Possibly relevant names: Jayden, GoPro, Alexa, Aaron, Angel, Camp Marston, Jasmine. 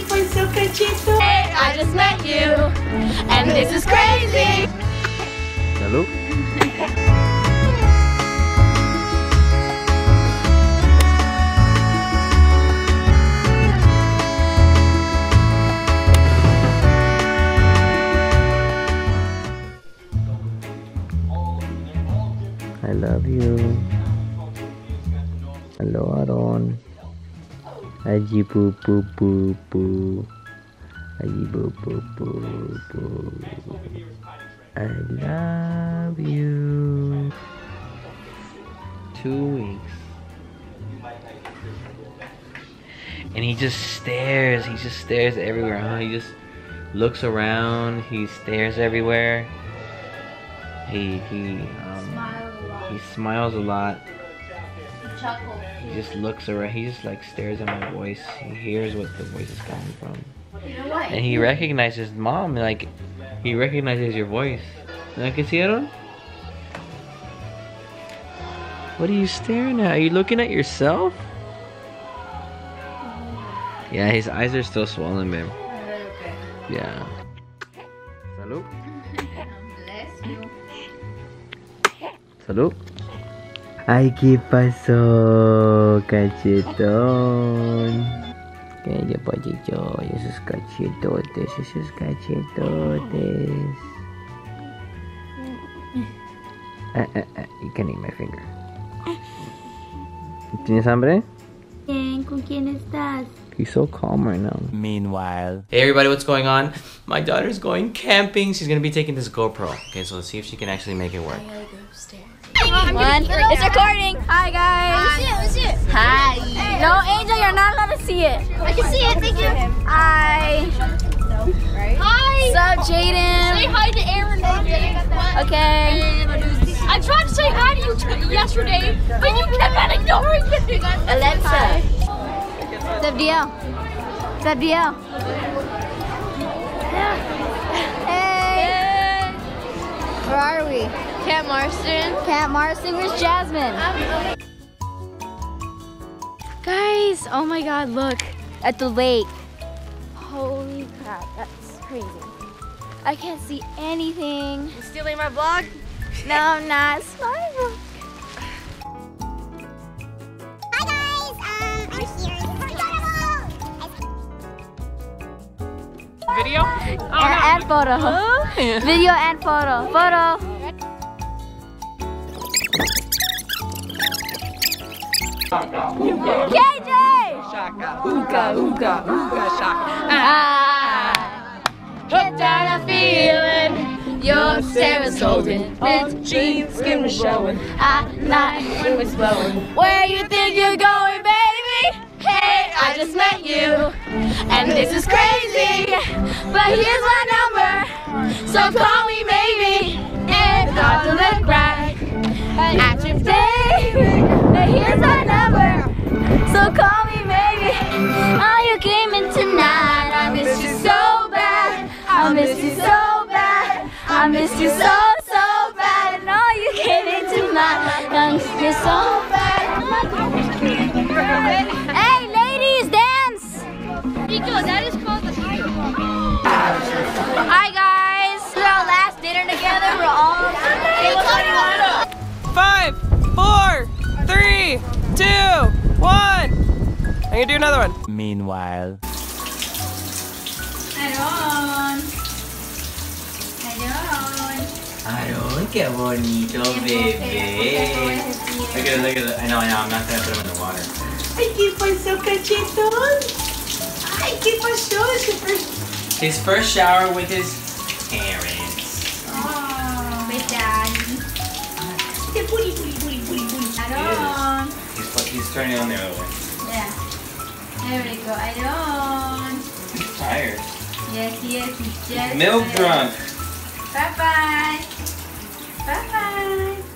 people so conchito. Hey, I just met you, and this is crazy. Hello. I love you. Hello, Aaron. Aji boo boo boo boo. Aji boo boo boo boo. I love you. 2 weeks. And he just stares. He just stares everywhere, huh? He just looks around. He stares everywhere. He smiles a lot. He just looks around. He just like stares at my voice. He hears what the voice is coming from. And he recognizes mom. Like, he recognizes your voice. ¿No que hicieron? What are you staring at? Are you looking at yourself? Yeah, his eyes are still swollen, babe. Yeah. Salud. Salud. Ay, ¿qué pasó, cachetón? ¿Qué pasó? Esos cachetotes, esos cachetotes. You can eat my finger. ¿Tienes hambre? Bien, ¿con quién estás? He's so calm right now. Meanwhile. Hey everybody, what's going on? My daughter's going camping. She's gonna be taking this GoPro. Okay, so let's see if she can actually make it work. I gotta go upstairs. One. It's recording. Hi guys. Let's see it. Hi. Hey. No, Angel, you're not allowed to see it. I can see it. Thank you. Hi. Hi. What's up, Jayden? Say hi to Aaron. Okay. I tried to say hi to you yesterday, but you kept on ignoring me. Alexa. What's up, DL? What's up, DL? Hey. Where are we? Camp Marston. Camp Marston, where's Jasmine? Guys, oh my god, look at the lake. Holy crap, that's crazy. I can't see anything. You stealing my vlog? No, I'm not. It's my vlog. Hi guys, I'm here. Video? Oh, and photo. Huh? Yeah. Video and photo. Photo. KJ! Shaka, ooga, ooga, ooga, shaka. Ah! Get down, I'm feeling. Your Sarah's golden. It's jeans, skin was showing. I not when was blowing. Where you think you're going, baby? Hey, I just met you. And this is crazy. But here's my number. So call me, maybe. It's hard to look right. At your baby. But here's my number, so call me baby. Oh, you came in tonight. I miss you so bad. I miss you so bad. I miss you so, so bad. And oh, you came in tonight. I miss you so bad. Hey, ladies, dance. Nico, that is called the title. Hi, guys. This is our last dinner together. We're all on 5, 4, 3, 2, 1. I'm gonna do another one. Meanwhile. Aaron, que bonito, baby. Look at it. I know. I'm not gonna put him in the water. Ay, que pasó, cachetón? Ay, que pasó. His first shower with his parents. Oh, with daddy. Que puri. Aaron. He's turning on the other way. Yeah. There we go. I don't. He's tired. Yes, he is. He's just milk drunk. Bye bye. Bye bye.